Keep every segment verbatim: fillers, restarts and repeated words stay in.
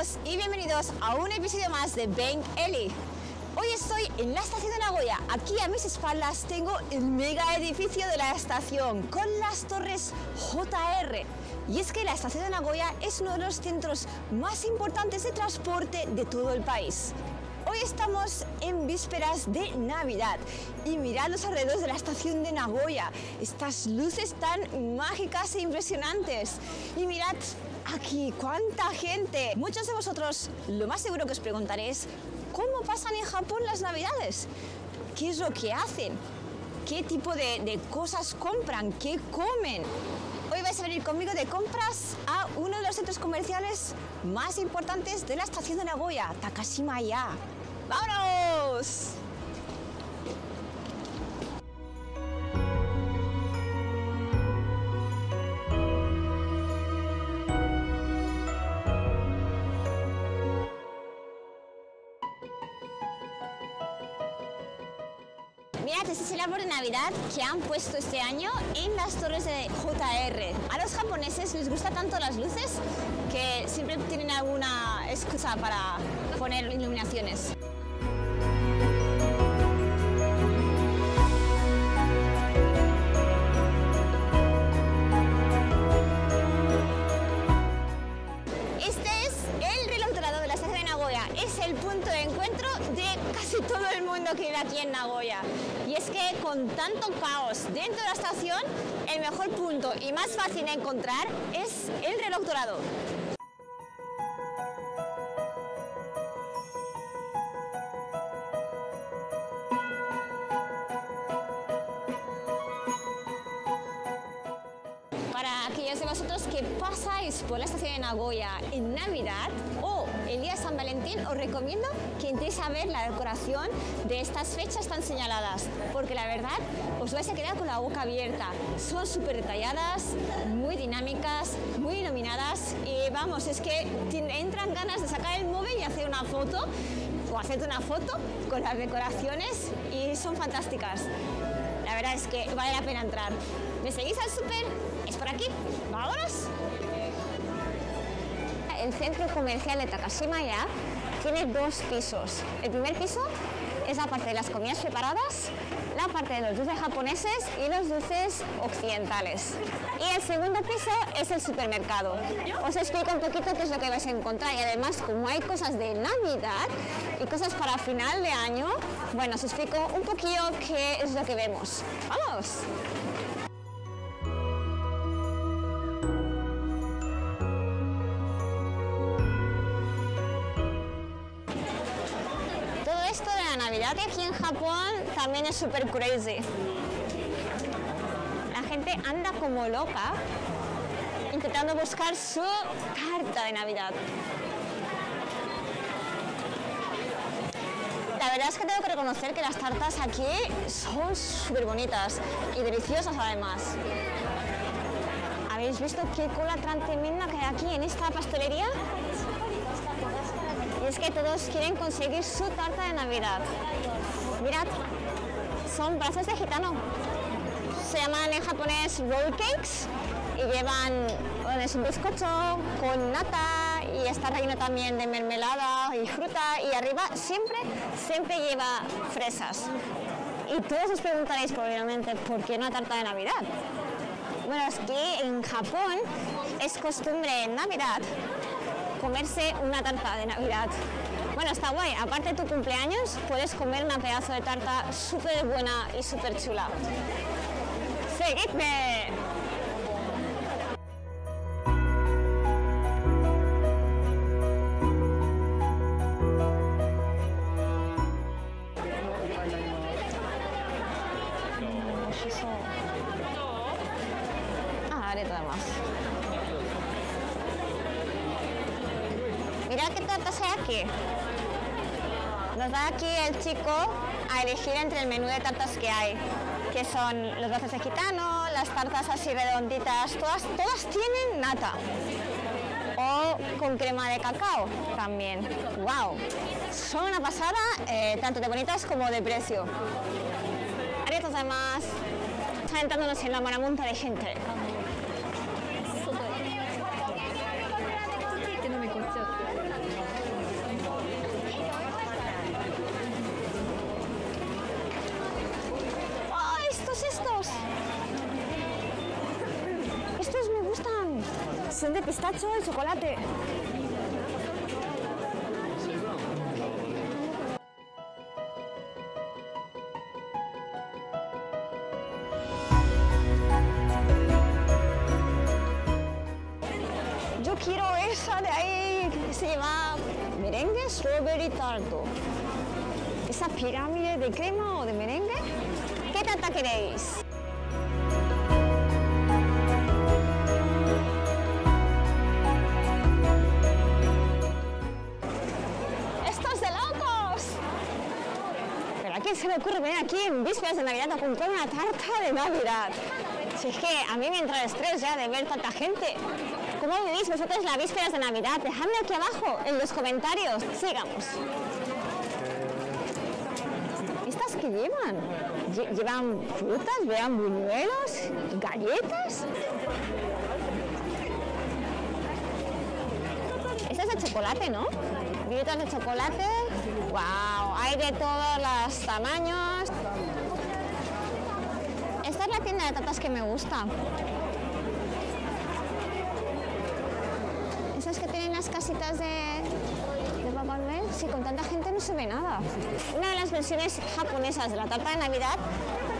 amigos y bienvenidos a un episodio más de Being Elly. Hoy estoy en la estación de Nagoya. Aquí a mis espaldas tengo el mega edificio de la estación con las torres J R. Y es que la estación de Nagoya es uno de los centros más importantes de transporte de todo el país. Hoy estamos en vísperas de Navidad y mirad los alrededores de la estación de Nagoya. Estas luces tan mágicas e impresionantes. Y mirad aquí cuánta gente. Muchos de vosotros lo más seguro que os preguntaréis: ¿cómo pasan en Japón las Navidades? ¿Qué es lo que hacen? ¿Qué tipo de, de cosas compran? ¿Qué comen? Hoy vais a venir conmigo de compras a uno de los centros comerciales más importantes de la estación de Nagoya, Takashimaya. ¡Vámonos! Mirad, este es el árbol de Navidad que han puesto este año en las torres de J R. A los japoneses les gustan tanto las luces que siempre tienen alguna excusa para poner iluminaciones. Este es el reloj dorado de la estación de Nagoya. Es el punto de encuentro de casi todo el mundo que vive aquí en Nagoya. Y es que con tanto caos dentro de la estación, el mejor punto y más fácil de encontrar es el reloj dorado. Para aquellos de vosotros que pasáis por la estación de Nagoya en Navidad o el día de San Valentín, os recomiendo que entréis a ver la decoración de estas fechas tan señaladas, porque la verdad os vais a quedar con la boca abierta. Son súper detalladas, muy dinámicas, muy iluminadas y vamos, es que entran ganas de sacar el móvil y hacer una foto o hacerte una foto con las decoraciones y son fantásticas. La verdad es que vale la pena entrar. ¿Me seguís al súper? Es por aquí. ¡Vámonos! El centro comercial de Takashimaya tiene dos pisos. El primer piso es la parte de las comidas preparadas, la parte de los dulces japoneses y los dulces occidentales. Y el segundo piso es el supermercado. Os explico un poquito qué es lo que vais a encontrar y además, como hay cosas de Navidad y cosas para final de año, bueno, os explico un poquillo qué es lo que vemos. ¡Vamos! Navidad aquí en Japón también es súper crazy. La gente anda como loca intentando buscar su carta de Navidad. La verdad es que tengo que reconocer que las tartas aquí son súper bonitas y deliciosas además. ¿Habéis visto qué cola tan tremenda que hay aquí en esta pastelería? Es que todos quieren conseguir su tarta de Navidad. Mirad, son brazos de gitano. Se llaman en japonés roll cakes y llevan, bueno, es un bizcocho con nata y está relleno también de mermelada y fruta y arriba siempre, siempre lleva fresas. Y todos os preguntaréis probablemente por qué una tarta de Navidad. Bueno, es que en Japón es costumbre en Navidad comerse una tarta de Navidad. Bueno, está guay, aparte de tu cumpleaños puedes comer una pedazo de tarta súper buena y súper chula. ¡Seguidme! Ah, haré todo más. Mirad qué tartas hay aquí. Nos da aquí el chico a elegir entre el menú de tartas que hay, que son los dulces de gitano, las tartas así redonditas, todas, todas tienen nata. O con crema de cacao también. ¡Wow! Son una pasada, eh, tanto de bonitas como de precio. Aretas además, sentándonos en la maramonta de gente. combinación de pistacho y chocolate. Yo quiero esa de ahí que se llama merengue strawberry tarto. ¿Esa pirámide de crema o de merengue? ¿Qué tanta queréis? ¿Qué se me ocurre venir aquí en vísperas de Navidad a comprar una tarta de Navidad? Si es que a mí me entra el estrés ya de ver tanta gente. ¿Cómo vivís vosotros las vísperas de Navidad? Dejadme aquí abajo en los comentarios. Sigamos. ¿Estas qué llevan? ¿Llevan frutas? ¿Llevan buñuelos? ¿Galletas? Esta es de chocolate, ¿no? Galletas de chocolate. ¡Wow! Hay de todos los tamaños. Esta es la tienda de tartas que me gusta. Esas que tienen las casitas de, de Papá Noel. Sí, con tanta gente no se ve nada. Una de las versiones japonesas de la tarta de Navidad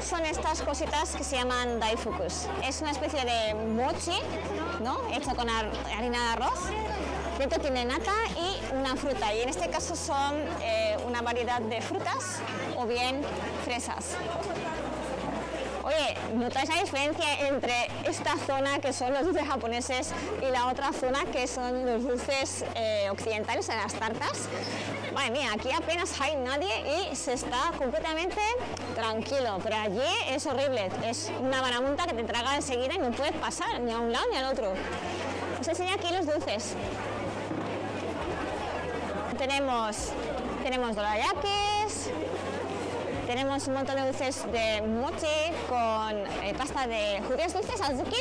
son estas cositas que se llaman daifukus. Es una especie de mochi, ¿no? Hecha con harina de arroz. Dentro tiene nata y una fruta, y en este caso son eh, una variedad de frutas o bien fresas. Oye, ¿notáis la diferencia entre esta zona que son los dulces japoneses y la otra zona que son los dulces eh, occidentales en las tartas? Madre mía, aquí apenas hay nadie y se está completamente tranquilo, pero allí es horrible, es una marabunta que te traga enseguida y no puedes pasar ni a un lado ni al otro. Os enseño aquí los dulces. Tenemos, tenemos dorayakis, tenemos un montón de dulces de mochi con eh, pasta de judías dulces, azuki.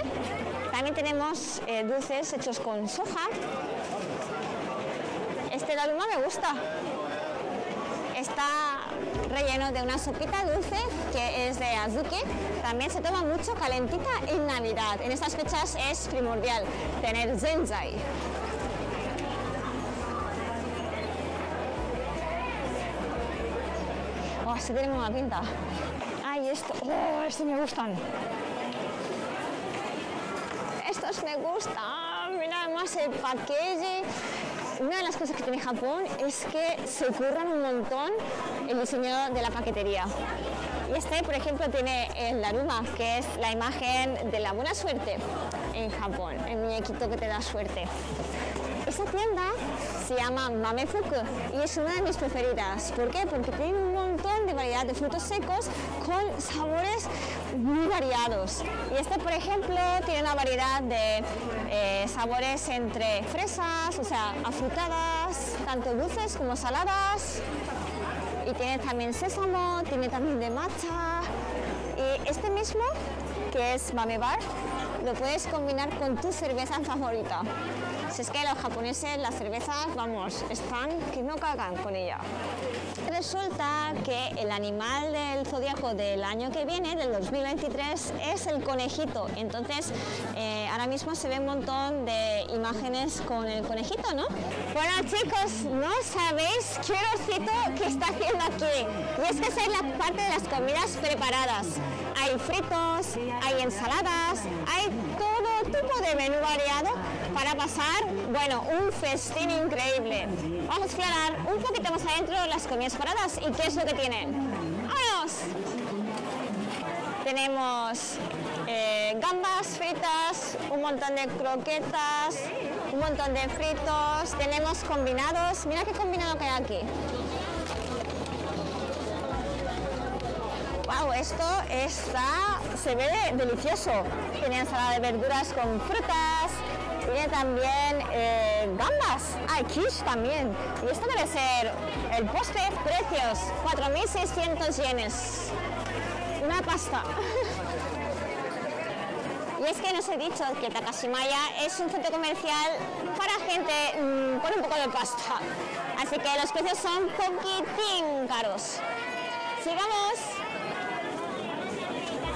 También tenemos eh, dulces hechos con soja. Este daruma me gusta. Está relleno de una sopita dulce que es de azuki. También se toma mucho calentita en Navidad. En estas fechas es primordial tener zenzai. Oh, sí, tiene una pinta. Ay, esto. Oh, estos me gustan. Estos me gustan. Mira, además el paquete. Una de las cosas que tiene Japón es que se curran un montón el diseño de la paquetería. Y este, por ejemplo, tiene el daruma, que es la imagen de la buena suerte en Japón, el muñequito que te da suerte. Esta tienda se llama Mamefuku y es una de mis preferidas. ¿Por qué? Porque tiene un montón de variedad de frutos secos con sabores muy variados. Y este, por ejemplo, tiene una variedad de eh, sabores entre fresas, o sea, afrutadas, tanto dulces como saladas. Y tiene también sésamo, tiene también de matcha. Y este mismo, que es Mamebar, lo puedes combinar con tu cerveza favorita. Si es que los japoneses, las cervezas, vamos, están que no cagan con ella. Resulta que el animal del zodiaco del año que viene, del dos mil veintitrés, es el conejito. Entonces, eh, ahora mismo se ve un montón de imágenes con el conejito, ¿no? Bueno, chicos, no sabéis qué horrorcito que está haciendo aquí. Y es que esa es la parte de las comidas preparadas. Hay fritos, hay ensaladas, hay todo tipo de menú variado para pasar, bueno, un festín increíble. Vamos a explorar un poquito más adentro las comidas paradas y qué es lo que tienen. ¡Vámonos! Tenemos eh, gambas fritas, un montón de croquetas, un montón de fritos, tenemos combinados. Mira qué combinado que hay aquí. Wow, esto está, se ve delicioso. Tiene ensalada de verduras con frutas, tiene también eh, gambas, hay quiche también. Y esto debe ser el postre. Precios, cuatro mil seiscientos yenes. Una pasta. Y es que nos he dicho que Takashimaya es un centro comercial para gente mmm, con un poco de pasta. Así que los precios son un poquitín caros. Sigamos.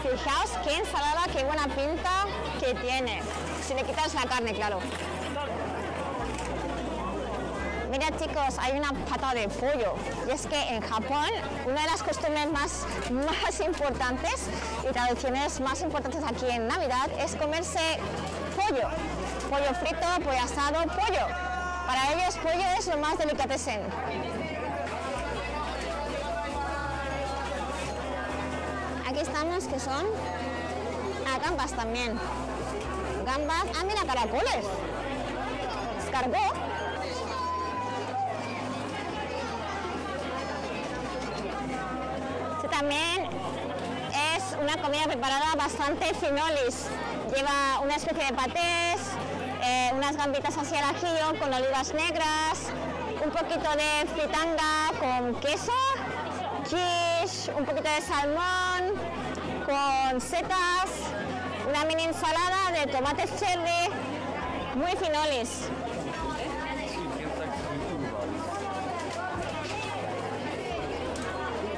Fijaos qué ensalada, qué buena pinta que tiene. Si le quitas la carne, claro. Mira, chicos, hay una pata de pollo. Y es que en Japón, una de las costumbres más, más importantes y tradiciones más importantes aquí en Navidad es comerse pollo. Pollo frito, pollo asado, pollo. Para ellos, pollo es lo más delicatessen. Aquí estamos, que son ah, gambas también. Gambas. Ah, mira, caracoles. Escargot. Este también es una comida preparada bastante finolis. Lleva una especie de patés, eh, unas gambitas así al ajillo con olivas negras, un poquito de fritanga con queso, quiche, un poquito de salmón con setas, una mini ensalada de tomates cherry, muy finolis.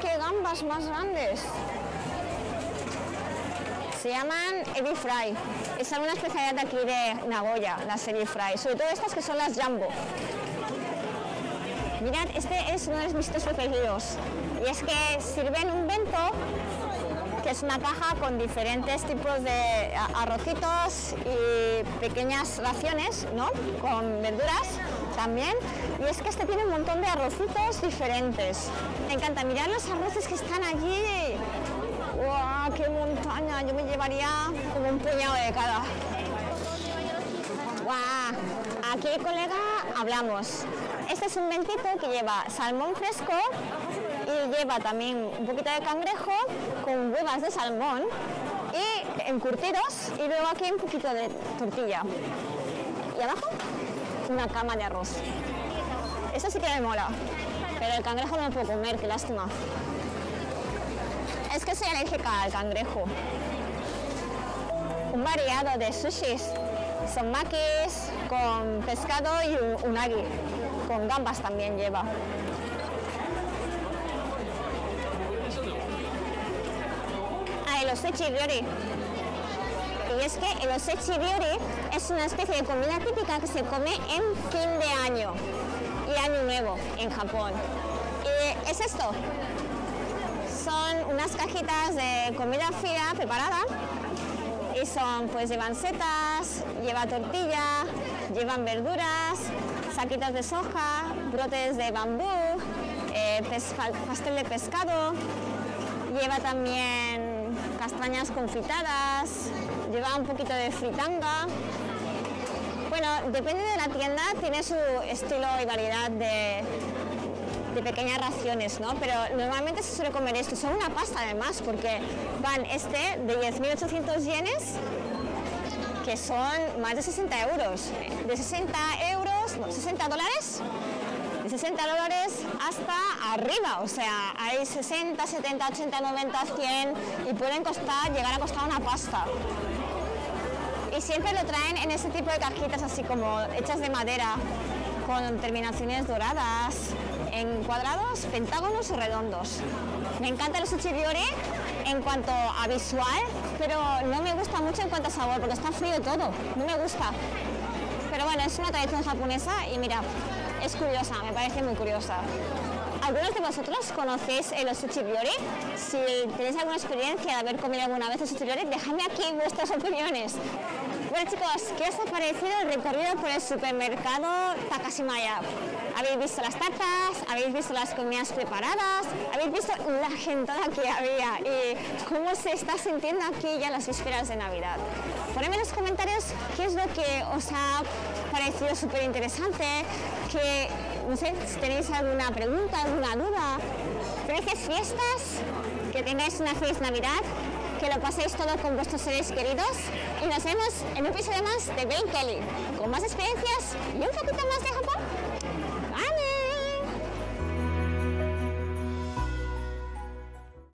¡Qué gambas más grandes! Se llaman ebi fry, es una especialidad de aquí de Nagoya, las ebi fry, sobre todo estas que son las jumbo. Mirad, este es uno de mis sitios preferidos, y es que sirven un bento, que es una caja con diferentes tipos de arrocitos y pequeñas raciones, ¿no?, con verduras también, y es que este tiene un montón de arrocitos diferentes. Me encanta, mirad los arroces que están allí. ¡Wow! ¡Qué montaña! Yo me llevaría como un puñado de cada. ¡Wow! Aquí, colega, hablamos. Este es un bentito que lleva salmón fresco y lleva también un poquito de cangrejo con huevas de salmón y encurtidos, y luego aquí un poquito de tortilla. Y abajo, una cama de arroz. Esto sí que me mola, pero el cangrejo no lo puedo comer, qué lástima. Es que soy alérgica al cangrejo. Un variado de sushis, son makis con pescado y unagi, con gambas también lleva. Ah, el osechi ryori. Y es que el osechi ryori es una especie de comida típica que se come en fin de año y año nuevo en Japón. Y es esto. Son unas cajitas de comida fría preparada y son, pues llevan setas, lleva tortilla, llevan verduras, saquitos de soja, brotes de bambú, eh, pastel de pescado, lleva también castañas confitadas, lleva un poquito de fritanga. Bueno, depende de la tienda, tiene su estilo y variedad de... de pequeñas raciones, ¿no? Pero normalmente se suele comer esto, son una pasta además, porque van este de diez mil ochocientos yenes, que son más de sesenta euros, de sesenta euros, no, sesenta dólares, de sesenta dólares hasta arriba, o sea, hay sesenta, setenta, ochenta, noventa, cien, y pueden costar, llegar a costar una pasta. Y siempre lo traen en ese tipo de cajitas así como hechas de madera, con terminaciones doradas, en cuadrados, pentágonos o redondos. Me encanta el osechi ryori en cuanto a visual, pero no me gusta mucho en cuanto a sabor, porque está frío todo, no me gusta. Pero bueno, es una tradición japonesa y mira, es curiosa, me parece muy curiosa. ¿Algunos de vosotros conocéis el osechi ryori? Si tenéis alguna experiencia de haber comido alguna vez osechi ryori, dejadme aquí vuestras opiniones. Bueno, chicos, ¿qué os ha parecido el recorrido por el supermercado Takashimaya? Habéis visto las tartas, habéis visto las comidas preparadas, habéis visto la gentada que había y cómo se está sintiendo aquí ya las vísperas de Navidad. Ponedme en los comentarios qué es lo que os ha parecido súper interesante, que, no sé, si tenéis alguna pregunta, alguna duda. Felices fiestas, que tengáis una feliz Navidad, que lo paséis todo con vuestros seres queridos y nos vemos en un episodio más de Being Elly, con más experiencias y un poquito más de Japón.